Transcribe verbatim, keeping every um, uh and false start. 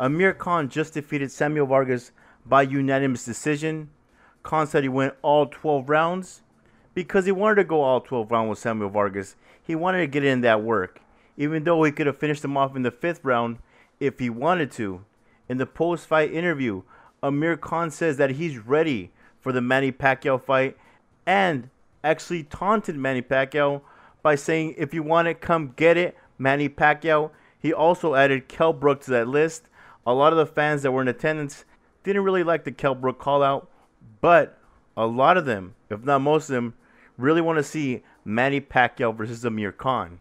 Amir Khan just defeated Samuel Vargas by unanimous decision. Khan said he went all twelve rounds because he wanted to go all twelve rounds with Samuel Vargas. He wanted to get in that work, even though he could have finished him off in the fifth round if he wanted to. In the post-fight interview, Amir Khan says that he's ready for the Manny Pacquiao fight and actually taunted Manny Pacquiao by saying, if you want it, come get it, Manny Pacquiao. He also added Kell Brook to that list. A lot of the fans that were in attendance didn't really like the Kell Brook call-out, but a lot of them, if not most of them, really want to see Manny Pacquiao versus Amir Khan.